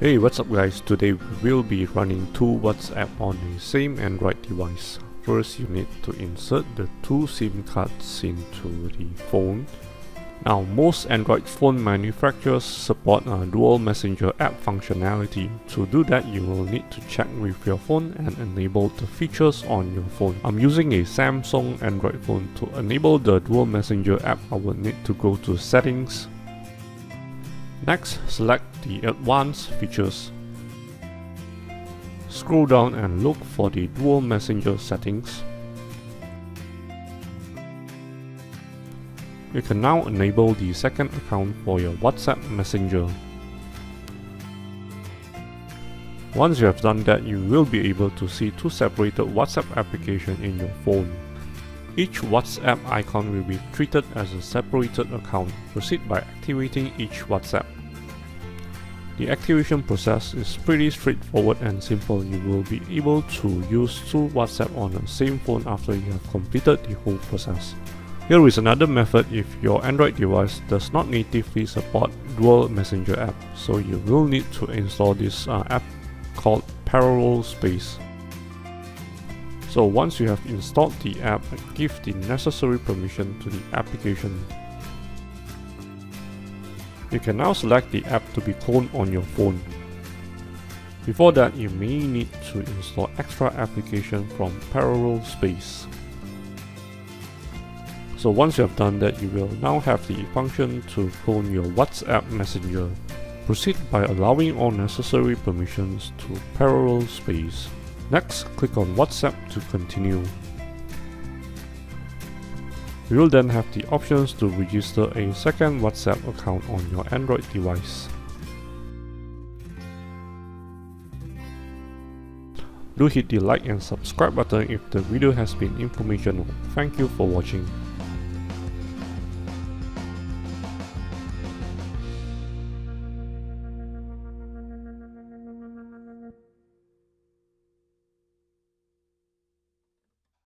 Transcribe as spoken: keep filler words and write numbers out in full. Hey, what's up guys? Today we'll be running two WhatsApp on the same Android device. First, you need to insert the two SIM cards into the phone. Now, most Android phone manufacturers support a dual messenger app functionality. To do that, you will need to check with your phone and enable the features on your phone. I'm using a Samsung Android phone. To enable the dual messenger app, I will need to go to settings. Next, select the Advanced Features. Scroll down and look for the Dual Messenger settings. You can now enable the second account for your WhatsApp Messenger. Once you have done that, you will be able to see two separated WhatsApp applications in your phone. Each WhatsApp icon will be treated as a separated account. Proceed by activating each WhatsApp. The activation process is pretty straightforward and simple. You will be able to use two WhatsApp on the same phone after you have completed the whole process. Here is another method if your Android device does not natively support dual messenger app. So you will need to install this uh, app called Parallel Space. So once you have installed the app, give the necessary permission to the application. You can now select the app to be cloned on your phone. Before that, you may need to install extra application from Parallel Space. So once you have done that, you will now have the function to clone your WhatsApp Messenger. Proceed by allowing all necessary permissions to Parallel Space. Next, click on WhatsApp to continue. You will then have the options to register a second WhatsApp account on your Android device. Do hit the like and subscribe button if the video has been informational. Thank you for watching.